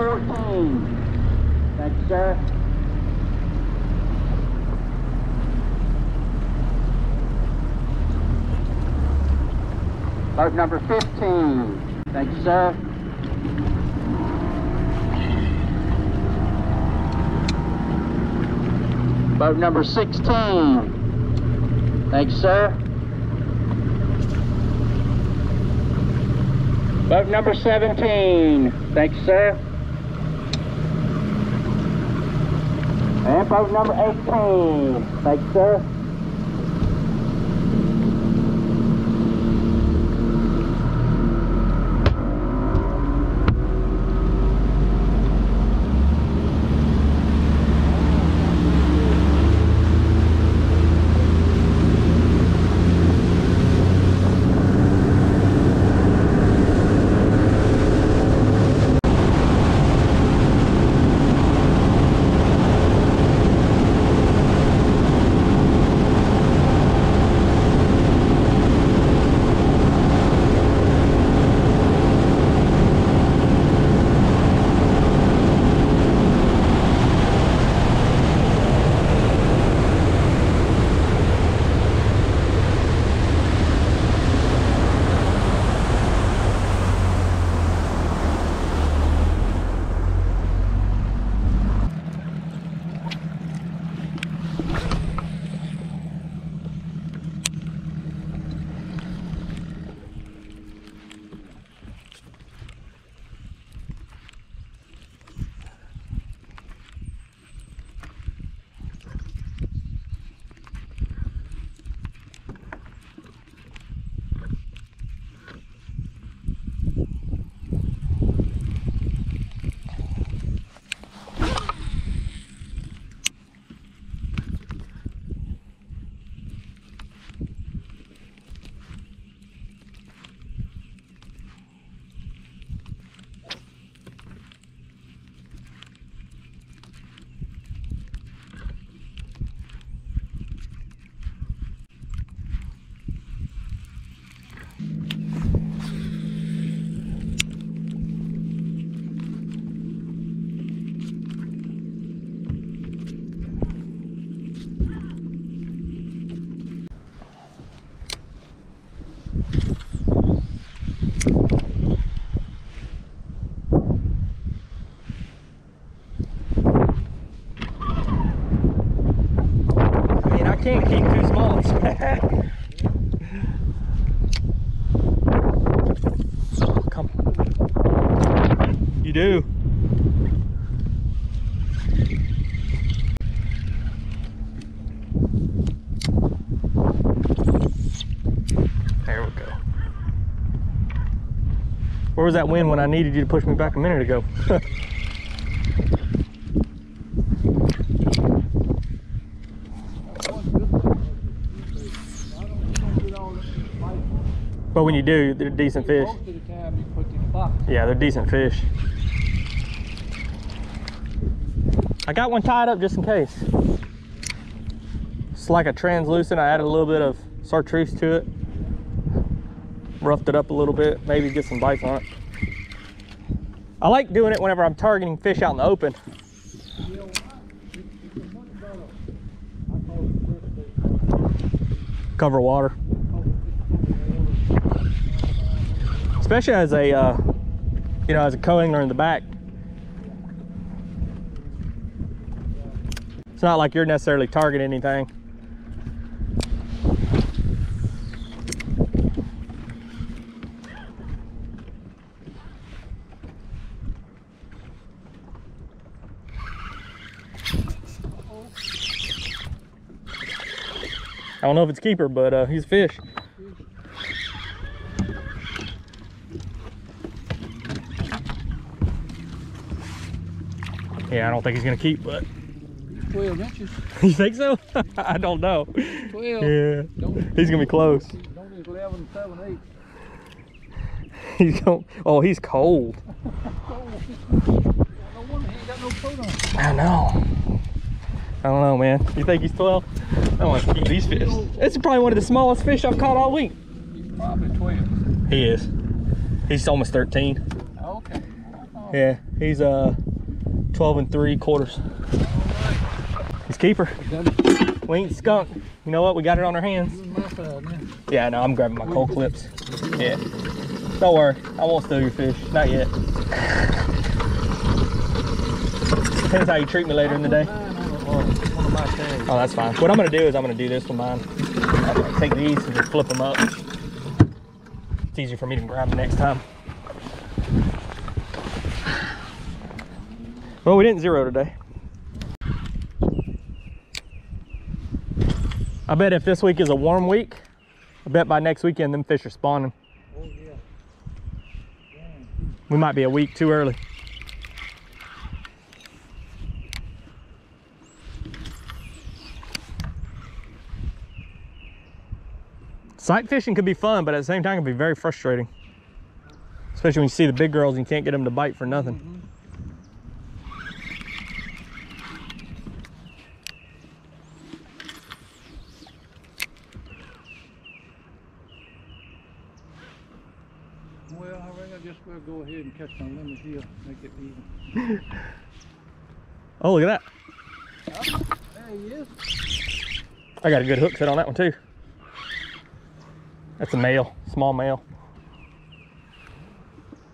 14. Thanks, sir. Boat number 15. Thanks, sir. Boat number 16. Thanks, sir. Boat number 17. Thanks, sir. And boat number 18. Thanks, sir. You do. There we go. Where was that wind when I needed you to push me back a minute ago? But when you do, they're decent fish. Yeah, they're decent fish. I got one tied up just in case. It's like a translucent. I added a little bit of chartreuse to it. Roughed it up a little bit. Maybe get some bites on it. I like doing it whenever I'm targeting fish out in the open. Cover water. Especially as a, you know, as a co-angler in the back. It's not like you're necessarily targeting anything. I don't know if it's keeper, but he's a fish. Yeah, I don't think he's going to keep, but... 12 inches. You think so? I don't know. 12. Yeah. He's going to be close. Don't need 11, 7, 8. He's going... Oh, he's cold. No wonder he ain't got no coat on. I know. I don't know, man. You think he's 12? I don't want to keep these fish. It's probably one of the smallest fish I've caught all week. He's probably 12. He is. He's almost 13. Okay. Yeah. He's 12 3/4. He's keeper. We ain't skunk. You know what? We got it on our hands. Yeah, no, I'm grabbing my cold clips. Yeah. Don't worry. I won't steal your fish. Not yet. Depends how you treat me later in the day. Oh, that's fine. What I'm going to do is I'm going to do this with mine. I'm going to take these and just flip them up. It's easier for me to grab them next time. Well, we didn't zero today. I bet if this week is a warm week, I bet by next weekend them fish are spawning. Oh, yeah. We might be a week too early. Sight fishing could be fun, but at the same time it can be very frustrating. Especially when you see the big girls and you can't get them to bite for nothing. Mm-hmm. We'll go ahead and catch my lemon here, make it even. Oh, look at that. Oh, there he is. I got a good hook set on that one too. That's a male, small male.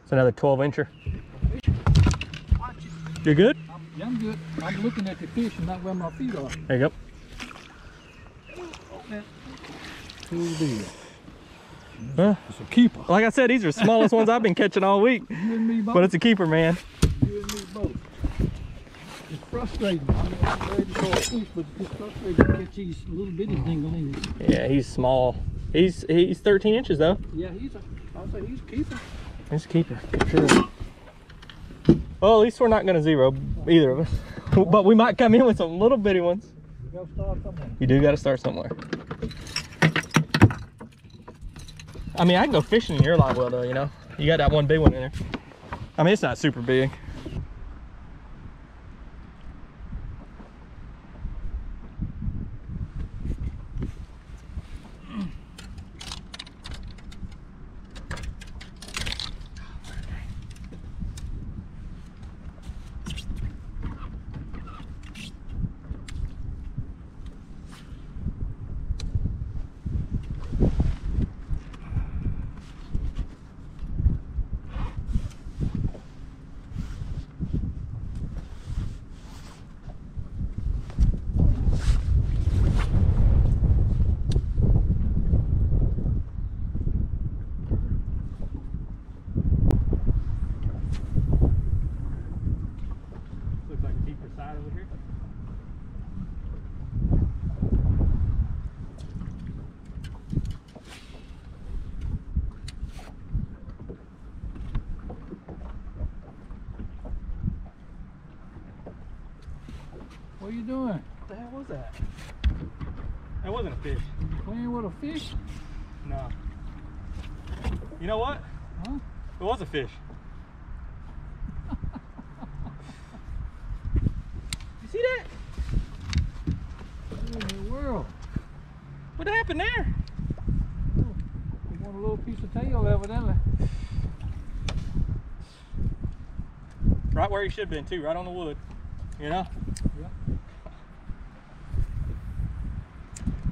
It's another 12-incher. Watch it. You're good? I'm good. I'm looking at the fish and not where my feet are. There you go. Okay. Cool deal. Huh? It's a keeper. Like I said, these are the smallest ones I've been catching all week. You and me both. But it's a keeper, man. You and me both. It's frustrating. I mean, I'm ready for a fish, but it's frustrating to catch these little bitty dingling. Yeah, he's small. He's 13 inches though. Yeah, I'll say he's a keeper. He's a keeper. Good sure. Well, at least we're not gonna zero either of us. But we might come in with some little bitty ones. You gotta start somewhere. You do gotta start somewhere. I mean, I can go fishing in your live well though, you know? You got that one big one in there. I mean, it's not super big. What are you doing? What the hell was that? That wasn't a fish. Playing with a fish? No. You know what? Huh? It was a fish. You see that? What in the world? What happened there? Oh, we want a little piece of tail evidently. Right where you should have been too, right on the wood. You know?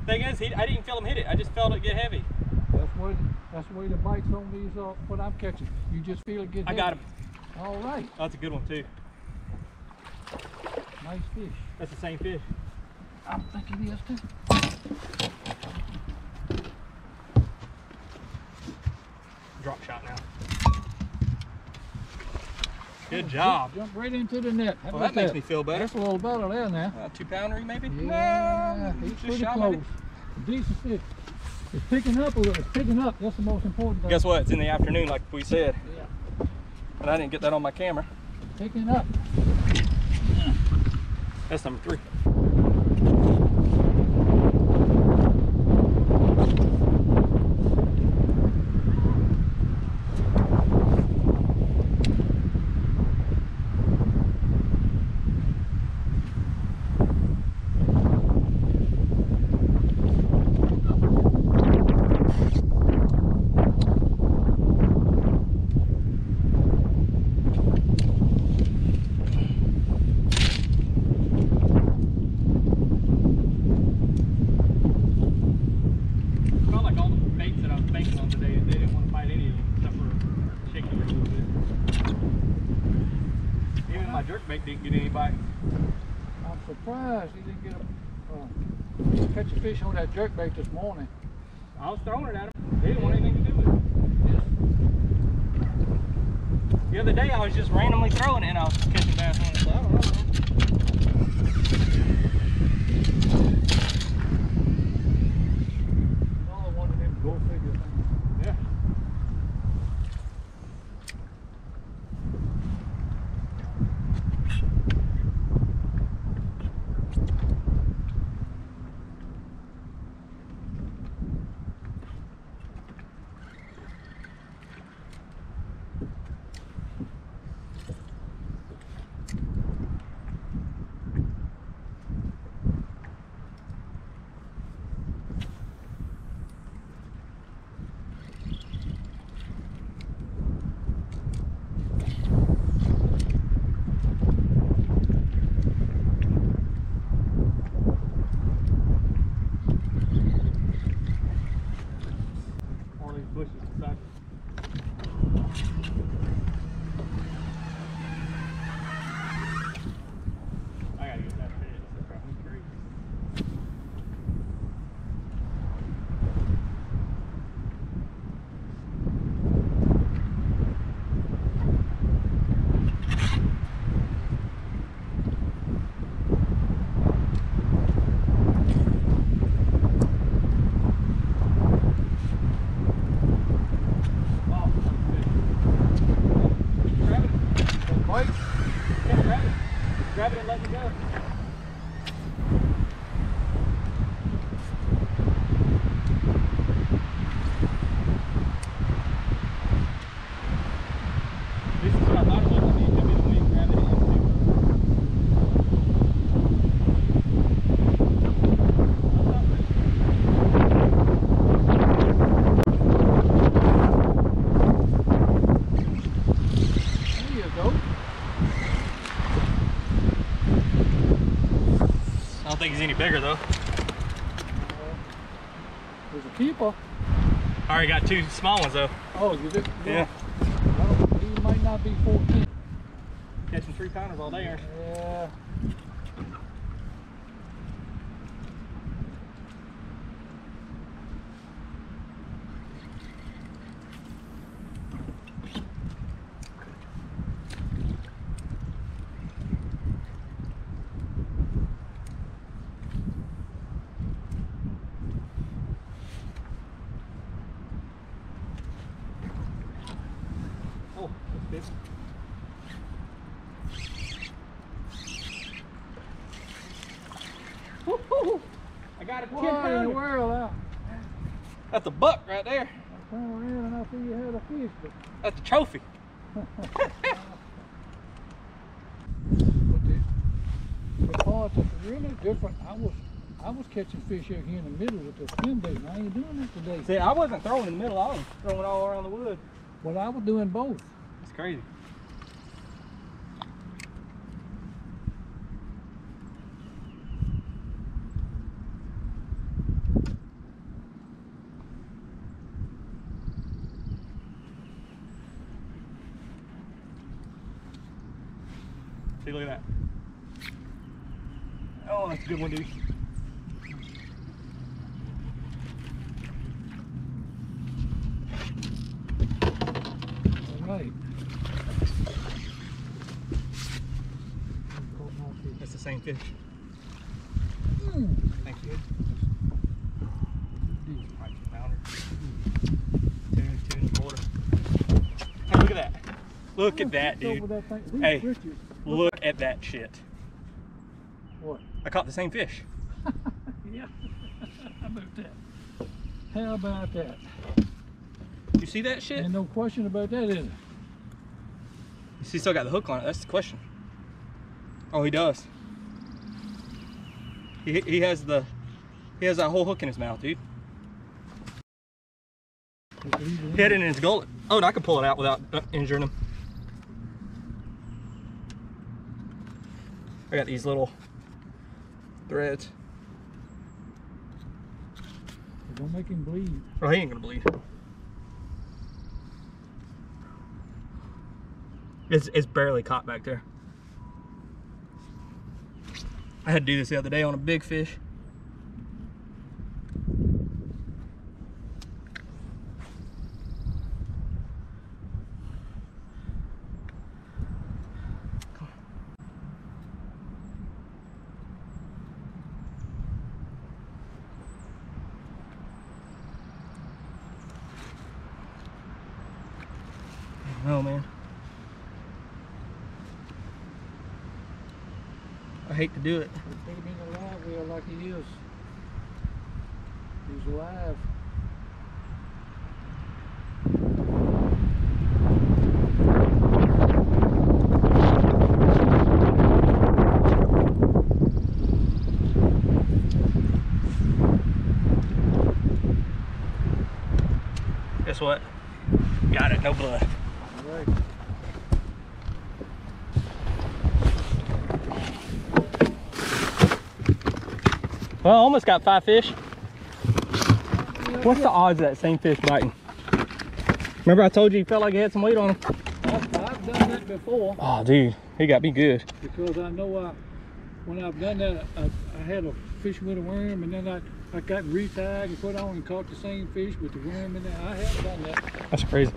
Thing is, I didn't feel him hit it. I just felt it get heavy. That's the way the bites on these are. What I'm catching, you just feel it get heavy. I got him. All right. Oh, that's a good one too. Nice fish. That's the same fish. I'm thinking this too. Drop shot now. Good job. Jump right into the net. Well, that makes me feel better. That's a little better there now. 2-pounder maybe? Yeah, no, he's pretty close. Decent fish. It's picking up a little. It's picking up. That's the most important thing. Guess what? It's in the afternoon like we said. Yeah. And I didn't get that on my camera. Picking up. That's number 3. get any bites? I'm surprised he didn't get a catch a fish on that jerkbait this morning. I was throwing it at him. They didn't want anything to do with it. Yeah. The other day I was just randomly throwing it and I was catching bass on it. So I don't know. It's all one of them gold figure things. Yeah. I don't think he's any bigger though. There's a keeper. I already got two small ones though. Oh, you did? Yeah. Well, he might not be 14. Catching three pounders all day, aren't you? Yeah. I got a 10 pounder. That's a buck right there. I turned around and I see you had a fish. But... that's a trophy. The parts are really different. I was catching fish out here in the middle with the swim bait. I ain't doing that today. See, I wasn't throwing in the middle. I was throwing all around the wood. Well, I was doing both. It's crazy. See, look at that. Oh, that's a good one, dude. All right. That's the same fish. Mm. Thank you. Two and a quarter. Hey, look at that. Look at that, dude. Hey. Look at that shit. What? I caught the same fish. Yeah. How about that? How about that? You see that shit? Ain't no question about that, is it? You see, still got the hook on it. That's the question. Oh, he does. He has that whole hook in his mouth, dude. Hit it in his gullet. Oh, and I can pull it out without injuring him. I got these little threads. Don't make him bleed. Oh, he ain't gonna bleed. It's barely caught back there. I had to do this the other day on a big fish. Oh man, I hate to do it. They being alive, we are like he is. He's alive. Guess what? Got it. No blood. Right. Well, almost got 5 fish. What's the odds of that same fish biting? Remember I told you he felt like he had some weight on him? I've done that before. Oh, dude, he got me good. Because I know when I've done that, I had a fish with a worm, and then I got retied and put on and caught the same fish with the worm in there. I have done that. That's crazy.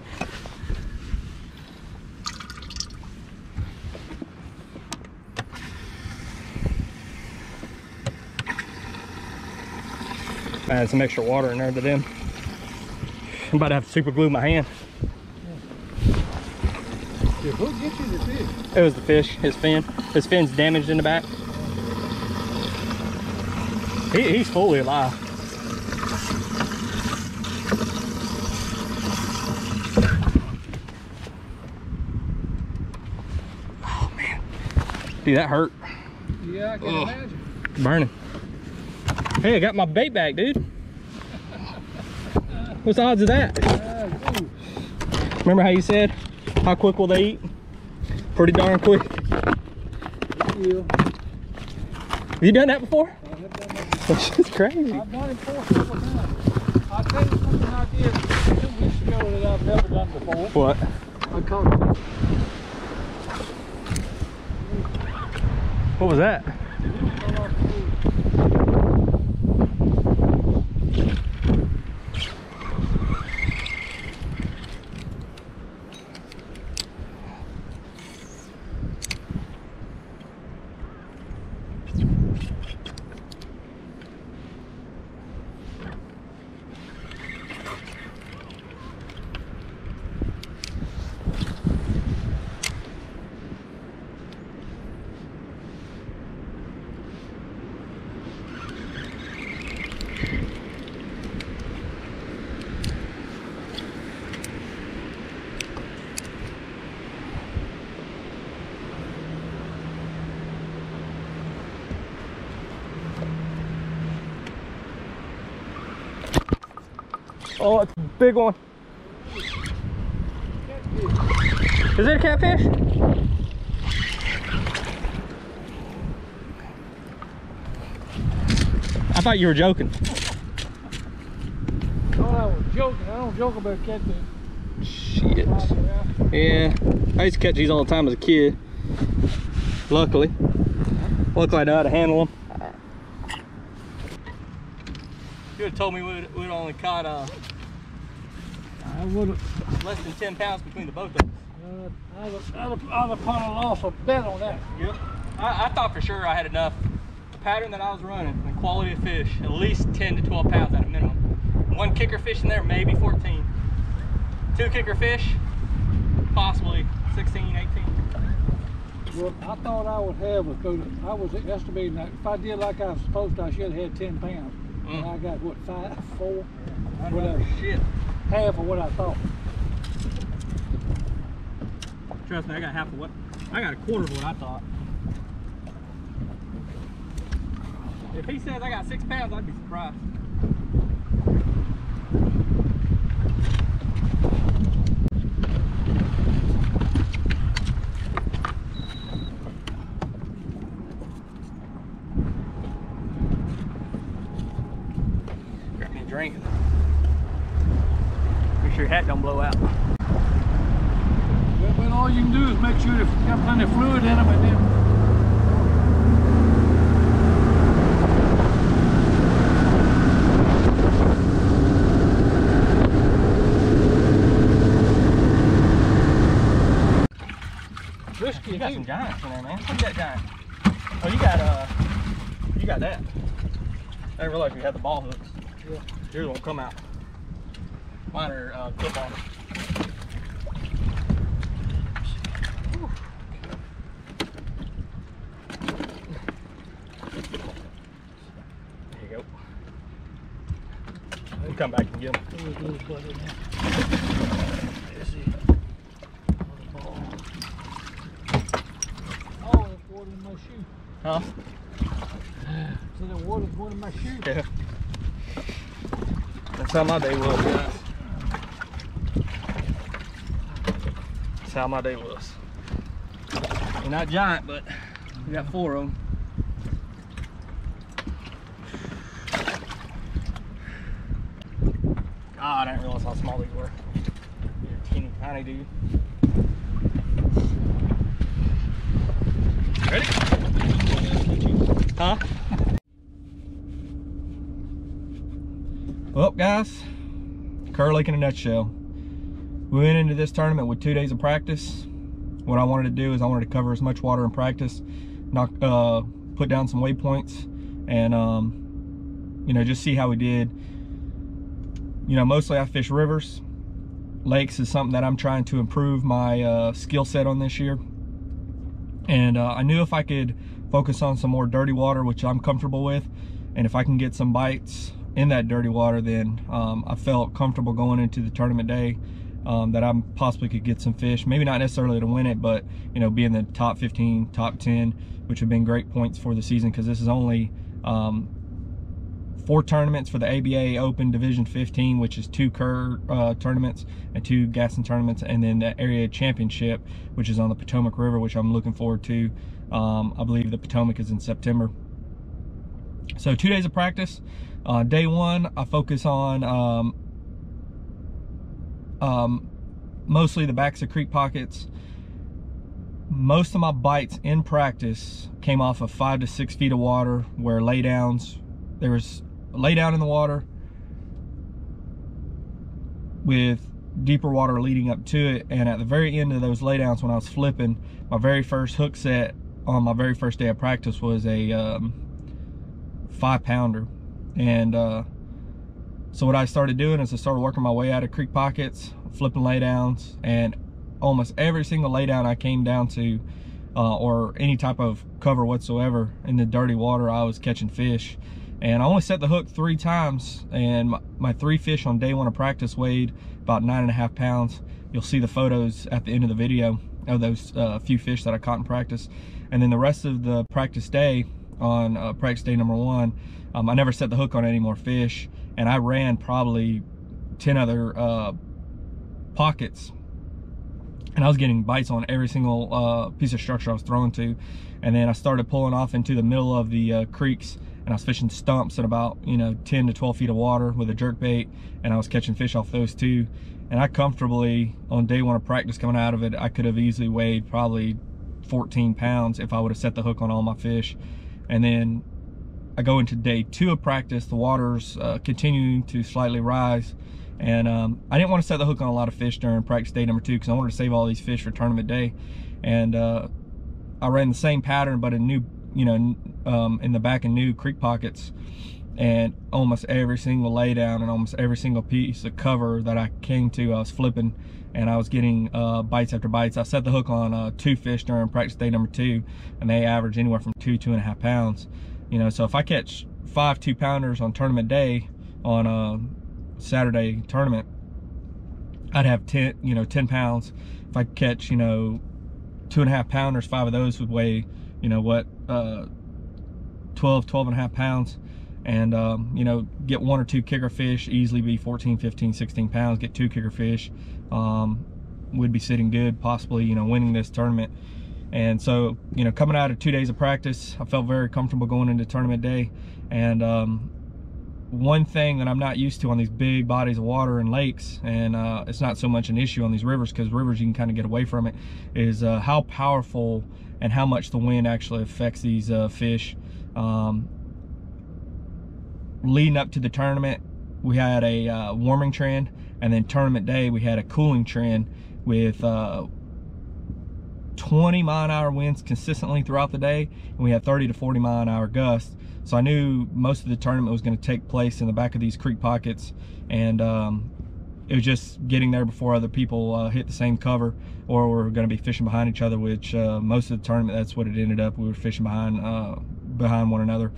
I had some extra water in there to them. I'm about to have to super glue my hand. Dude, who gets you the fish? It was the fish, his fin. His fin's damaged in the back. He's fully alive. Oh man. Dude, that hurt. Yeah, I can imagine. Burning. Hey, I got my bait back, dude. What's the odds of that? Remember how you said, how quick will they eat? Pretty darn quick. Yeah. Have you done that before? I have done that before. That's just crazy. I've done it several times. I'll tell you something I did 2 weeks ago that I've never done before. What? I caught it. What was that? Oh, it's a big one. Catfish. Is it a catfish? I thought you were joking. Oh, I was joking. I don't joke about catfish. Shit. Yeah. I used to catch these all the time as a kid. Luckily. Luckily I know how to handle them. You would have told me we would have only caught I would have less than 10 pounds between the both of us. I'd have put a loss of bet on that. Yep. I thought for sure I had enough. The pattern that I was running, the quality of fish, at least 10 to 12 pounds at a minimum. 1 kicker fish in there, maybe 14. 2 kicker fish, possibly 16, 18. Well, I thought I would have, I was estimating that if I did like I was supposed to, I should have had 10 pounds. And I got what, 5, 4, whatever, shit, half of what I thought. Trust me, I got half of what, I got a quarter of what I thought. If he says I got 6 pounds, I'd be surprised. Drink. Make sure your hat don't blow out. Well, all you can do is make sure you've got plenty of fluid in them, and then you got some giants in there, man. Look at that giant. Oh, you got that. I didn't realize we had the ball hooks. Yeah. Yours won't come out. Mine are clip on. There you go. We'll come back and get them. Oh, there's water in my shoe. Huh? See, the water's going in my shoe. Yeah. That's how my day was, guys. That's how my day was. They're not giant, but we got four of them. God, I didn't realize how small these were. They're teeny tiny, dude. Ready? Huh? Well, guys, Kerr Lake in a nutshell. We went into this tournament with 2 days of practice. What I wanted to do is I wanted to cover as much water in practice, put down some waypoints, and you know, just see how we did. You know, mostly I fish rivers. Lakes is something that I'm trying to improve my skill set on this year. And I knew if I could focus on some more dirty water, which I'm comfortable with, and if I can get some bites in that dirty water, then I felt comfortable going into the tournament day that I possibly could get some fish. Maybe not necessarily to win it, but you know, be in the top 15, top 10, which have been great points for the season, because this is only 4 tournaments for the ABA Open Division 15, which is 2 Kerr tournaments and 2 Gaston tournaments, and then the area championship, which is on the Potomac River, which I'm looking forward to. I believe the Potomac is in September. So 2 days of practice. Day one, I focus on mostly the backs of creek pockets. Most of my bites in practice came off of 5 to 6 feet of water, where laydowns, there was a laydown in the water with deeper water leading up to it. And at the very end of those laydowns, when I was flipping, my very first hook set on my very first day of practice was a 5-pounder. And so what I started doing is I started working my way out of creek pockets, flipping laydowns, and almost every single laydown I came down to, or any type of cover whatsoever in the dirty water, I was catching fish. And I only set the hook 3 times, and my 3 fish on day 1 of practice weighed about 9.5 pounds. You'll see the photos at the end of the video of those few fish that I caught in practice. And then the rest of the practice day, on practice day number 1, I never set the hook on any more fish, and I ran probably 10 other pockets, and I was getting bites on every single piece of structure I was throwing to. And then I started pulling off into the middle of the creeks, and I was fishing stumps at about, you know, 10 to 12 feet of water with a jerkbait, and I was catching fish off those too. And I comfortably, on day 1 of practice coming out of it, I could have easily weighed probably 14 pounds if I would have set the hook on all my fish. And then I go into day 2 of practice, the water's continuing to slightly rise, and I didn't want to set the hook on a lot of fish during practice day number 2, because I wanted to save all these fish for tournament day. And I ran the same pattern, but in new, you know, in the back and new creek pockets, and almost every single laydown and almost every single piece of cover that I came to, I was flipping, and I was getting bites after bites. I set the hook on 2 fish during practice day number 2, and they average anywhere from 2 to 2.5 pounds. You know, so if I catch 5 2-pounders on tournament day, on a Saturday tournament, I'd have 10 pounds. If I catch, you know, 2.5-pounders, 5 of those would weigh, you know what, 12 and a half pounds. And you know, get 1 or 2 kicker fish, easily be 14, 15, 16 pounds. Get 2 kicker fish, would be sitting good, possibly, you know, winning this tournament. And so, you know, coming out of 2 days of practice, I felt very comfortable going into tournament day. And one thing that I'm not used to on these big bodies of water and lakes, and it's not so much an issue on these rivers, because rivers you can kind of get away from it, is how powerful and how much the wind actually affects these fish. Leading up to the tournament, we had a warming trend, and then tournament day we had a cooling trend with 20-mile-an-hour winds consistently throughout the day, and we had 30 to 40-mile-an-hour gusts. So I knew most of the tournament was going to take place in the back of these creek pockets, and it was just getting there before other people hit the same cover, or we're going to be fishing behind each other, which most of the tournament, that's what it ended up. We were fishing behind one another.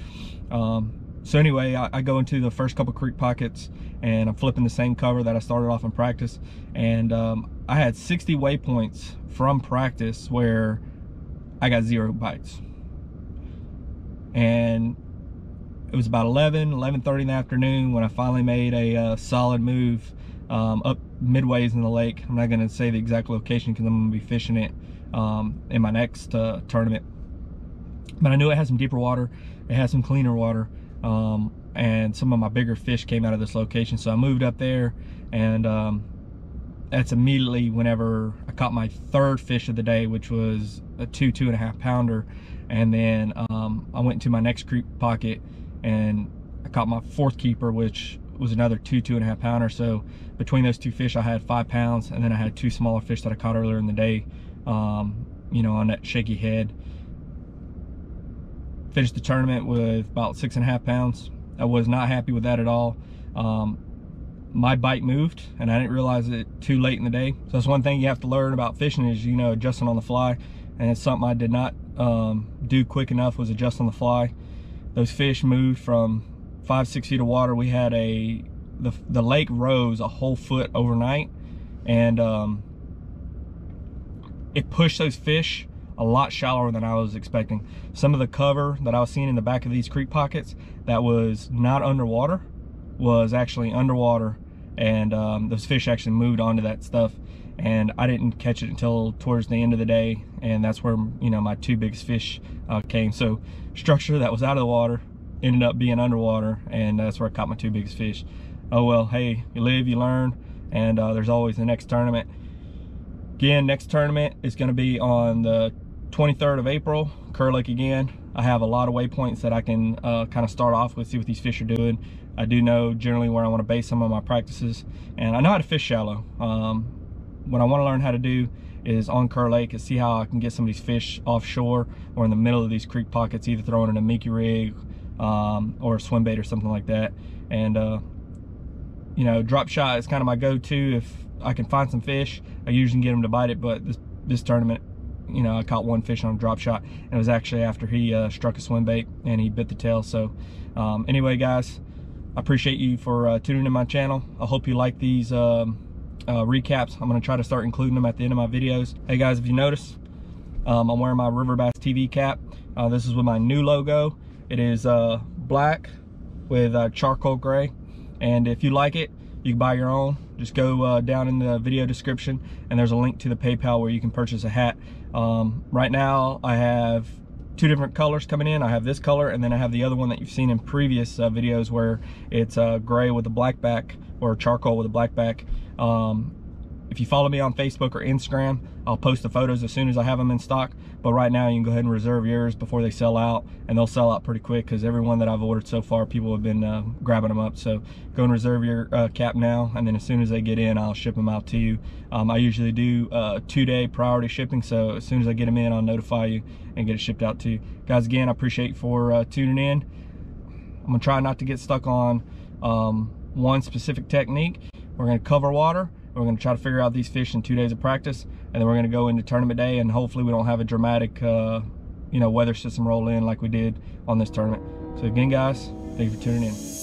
So anyway, I go into the first couple creek pockets, and I'm flipping the same cover that I started off in practice. And I had 60 waypoints from practice where I got 0 bites. And it was about 11:30 in the afternoon when I finally made a solid move up midways in the lake. I'm not going to say the exact location because I'm going to be fishing it in my next tournament. But I knew it had some deeper water. It had some cleaner water. And some of my bigger fish came out of this location, so I moved up there, and that's immediately whenever I caught my third fish of the day, which was a 2.5 pounder. And then I went to my next creek pocket and I caught my fourth keeper, which was another 2.5 pounder. So between those two fish I had 5 pounds, and then I had 2 smaller fish that I caught earlier in the day, you know, on that shaky head. Finished the tournament with about 6.5 pounds. I was not happy with that at all. My bite moved, and I didn't realize it too late in the day. So that's one thing you have to learn about fishing is, you know, adjusting on the fly. And it's something I did not do quick enough, was adjust on the fly. Those fish moved from 5-6 feet of water. We had the lake rose a whole foot overnight, and it pushed those fish a lot shallower than I was expecting. Some of the cover that I was seeing in the back of these creek pockets that was not underwater was actually underwater, and those fish actually moved onto that stuff, and I didn't catch it until towards the end of the day, and that's where, you know, my 2 biggest fish came. So structure that was out of the water ended up being underwater, and that's where I caught my 2 biggest fish. Oh well, hey, you live, you learn, and there's always the next tournament. Again, next tournament is going to be on the 23rd of April, Kerr Lake again. I have a lot of waypoints that I can kind of start off with, see what these fish are doing. I do know generally where I want to base some of my practices, and I know how to fish shallow. What I want to learn how to do is on Kerr Lake is see how I can get some of these fish offshore or in the middle of these creek pockets, either throwing in a Mickey rig or a swim bait or something like that. And you know, drop shot is kind of my go-to. If I can find some fish, I usually get them to bite it, but this tournament, you know, I caught 1 fish on a drop shot, and it was actually after he struck a swim bait and he bit the tail. So anyway guys, I appreciate you for tuning in my channel. I hope you like these recaps. I'm going to try to start including them at the end of my videos. Hey guys, if you notice, I'm wearing my River Bass TV cap. This is with my new logo. It is black with charcoal gray, and if you like it, you can buy your own. Just go down in the video description, and there's a link to the PayPal where you can purchase a hat. Right now I have 2 different colors coming in. I have this color, and then I have the other one that you've seen in previous videos where it's gray with a black back, or charcoal with a black back. If you follow me on Facebook or Instagram, I'll post the photos as soon as I have them in stock, but right now you can go ahead and reserve yours before they sell out, and they'll sell out pretty quick because everyone that I've ordered so far, people have been grabbing them up. So go and reserve your cap now, and then as soon as they get in, I'll ship them out to you. I usually do 2-day priority shipping, so as soon as I get them in, I'll notify you and get it shipped out to you. Guys, again, I appreciate you for tuning in. I'm going to try not to get stuck on one specific technique. We're going to cover water. We're going to try to figure out these fish in 2 days of practice, and then we're going to go into tournament day, and hopefully we don't have a dramatic you know, weather system roll in like we did on this tournament. So again guys, thank you for tuning in.